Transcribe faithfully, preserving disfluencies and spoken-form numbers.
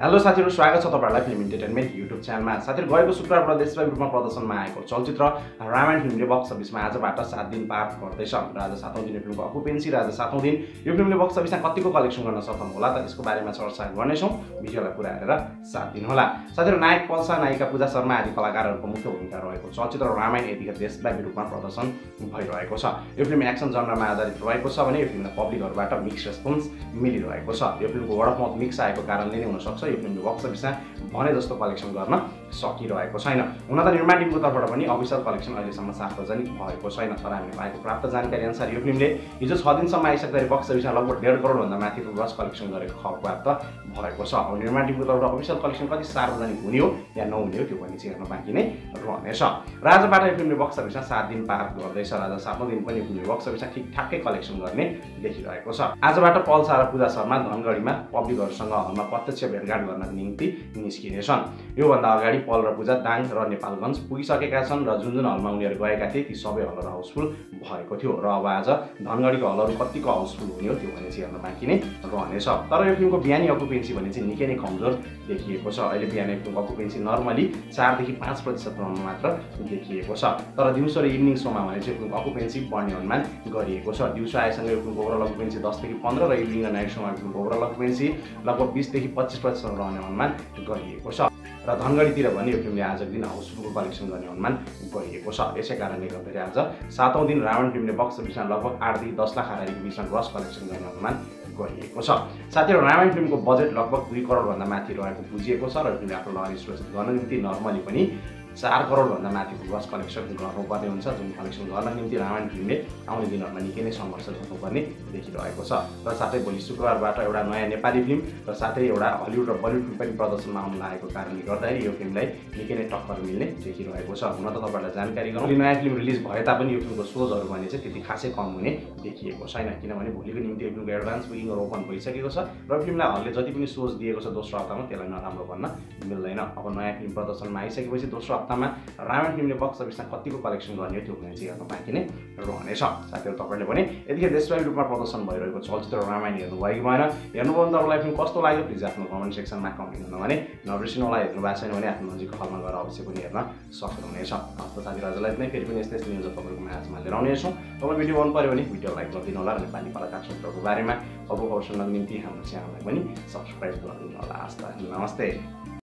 Hello साथीहरु स्वागत छ तपाईहरुलाई फिल्म एन्टरटेनमेन्ट युट्युब च्यानलमा। साथीहरु गएको शुक्रबार प्रदेशमा रूपमा प्रदर्शनमा आएको चलचित्र रामायण फिल्मले बक्स अफिसमा आजबाट सात दिन पार गर्दै छ। र आज सातौं दिन फिल्मको अकुपेन्सी र आज सातौं दिन यो फिल्मले बक्स अफिसमा कतिको कलेक्सन गर्न सफल होला त यसको बारेमा चर्चा गर्नेछौं। भिडियोलाई पूरा हेरेर साथ दिनु होला। साथीहरु नायक पल्सा नायिका पूजा शर्मा आदि कलाकारहरुको मुख्य भूमिका रहेको चलचित्र रामायण यतिखेर देशव्यापी रूपमा प्रदर्शन भइरहेको छ। यो फिल्म एक्सन जनरमा आधारित रहेको छ भने यो फिल्मलाई पब्लिकहरुबाट मिक्स रेस्पोन्स मिलिरहेको छ। यो फिल्मको वर्ड अफ माउथ मिक्स आएको कारणले नै हुन सक्छ यो फिल्मले बक्स अफिसमा भने जस्तो कलेक्सन गर्न सकिरहेको छैन। हुन त निर्माण टिमको तर्फबाट पनि अफिसियल कलेक्सन अहिलेसम्म सार्वजनिक भएको छैन, तर हामीले पाएको प्राप्त जानकारी अनुसार यो फिल्मले हिजो छ दिनसम्म आइसक्दाखेरि बक्स अफिसमा लगभग डेढ करोड भन्दा माथिको ग्रस कलेक्सन गरेको खबर प्राप्त भएको छ। अब निर्माण टिमको तर्फबाट अफिसियल कलेक्सन कति सार्वजनिक हुने हो या नहुने हो त्यो पनि चाहिँ हेर्न बाँकी नै रहनेछ। र आजबाट यो फिल्मले बक्स अफिसमा सात दिन पार गर्दैछ। आज सातौँ दिन पनि फिल्मले बक्स अफिसमा ठिकठाकै कलेक्सन गर्ने देखिरहेको छ। आजबाट पल्सा र पूजा शर्मा धनगढीमा पब्लिकहरूसँग हलमा प्रत्यक्ष भेटघाट गर्नको निम्ति निस्किनेछन्। योभन्दा अगाडि पल र पूजा दाङ र नेपालगञ्ज पुगिसकेका छन् र जुन जुन हलमा उनीहरू गएका थिए ती सबै हलहरू हाउसफुल भएको थियो। र अब आज धनगढीको हलहरू कतिको हाउसफुल हुने हो त्यो भने चाहिँ हेर्न बाँकी नै रहनेछ। तर यो फिल्मको बिहानी अकुपेन्सी भने चाहिँ निकै नै कमजोर देखिएको छ। अहिले बिहान फिल्मको अकुपेन्सी नर्मली चारदेखि पाँच प्रतिशतसम्म मात्र देखिएको छ, तर दिउँसो र इभिनिङ सोमा भने चाहिँ फिल्मको अकुपेन्सी बढ्ने अनुमान गरिएको छ। दिउँसो आएसँग यो फिल्मको ओभरअल अकुपेन्सी दसदेखि पन्ध्र र इभिनिङ र नाइट सोमा फिल्मको ओभरअल अकुपेन्सी लगभग बिसदेखि पच्चिस प्रतिशतसम्म रहने अनुमान गरिएको छ। र धनगढीतिर भने यो फिल्मले आजको दिन हाउसफुलको कलेक्सन गर्ने अनुमान गरिएको छ। यसै कारणले गर्दाखेरि आज सातौँ दिन रावण फिल्मले बक्स अफिसमा लगभग आठदेखि दस लाख हारारीको बिचमा ग्रस कलेक्सन गर्ने अनुमान गरिएको छ। साथीहरू रामायण फिल्मको बजेट लगभग दुई करोडभन्दा माथि रहेको बुझिएको छ। र यो फिल्मले आफ्नो लहरी सुरक्षित गर्न निम्ति नर्मली पनि चार करोडभन्दा माथिको ग्रस कलेक्सन गर्नुपर्ने हुन्छ, जुन कलेक्सन गर्न निम्ति रामायण फिल्मले आउने दिनहरूमा निकै नै सङ्घर्ष गर्नुपर्ने देखिरहेको छ। र साथै भोलि शुक्रबारबाट एउटा नयाँ नेपाली फिल्म र साथै एउटा हलिउड र बलिउड फिल्म पनि प्रदर्शनमा आउन लागेको कारणले गर्दाखेरि यो फिल्मलाई निकै नै टक्कर मिल्ने देखिरहेको छ। हुन त तपाईँलाई जानकारी गराउँ नयाँ फिल्म रिलिज भए तापनि यो फिल्मको सोजहरू भने चाहिँ त्यति खासै कम हुने देखिएको छैन, किनभने भोलिको निम्ति यो फिल्मको एडभान्स बुकिङहरू ओपन भइसकेको छ। र फिल्मलाई हलले जति पनि सोच दिएको छ दोस्रो हप्तामा त्यसलाई नराम्रो भन्न मिल्दैन। अब नयाँ फिल्म प्रदर्शनमा आइसकेपछि दोस्रो हप्तामा रामायण फिल्मले बक्स अफिसमा कतिको कलेक्सन गर्ने हो त्यो भने चाहिँ हेर्न बाँकी नै रहनेछ। साथीहरू तपाईँले भने यतिखेर देशव्यापी रूपमा प्रदर्शन भइरहेको चलचित्र रामायण हेर्नुभयो कि भएन, हेर्नुभयो भने तपाईँलाई फिल्म कस्तो लाग्यो प्लिज आफ्नो कमेन्ट सेक्सनमा कमेन्ट गर्नु भने नबिर्सिनुहोला। हेर्नु भएको छैन भने आफ्नो नजिकको हलमा गएर अवश्य पनि हेर्न सक्नुहुनेछ। हस्त साथीहरू आजलाई नै फेरि पनि यस्तै यस्तै न्युजहरू तपाईँको माझमा लिएर आउनेछौँ। तपाईँ भिडियो मन पऱ्यो भने भिडियो लाइक गरिदिनु होला। नेपाली कलाकार क्षेत्रको बारेमा खबर खबर सुन्नको निम्ति हाम्रो च्यानललाई पनि सब्सक्राइब गरिदिनु होला। हस्त नमस्ते।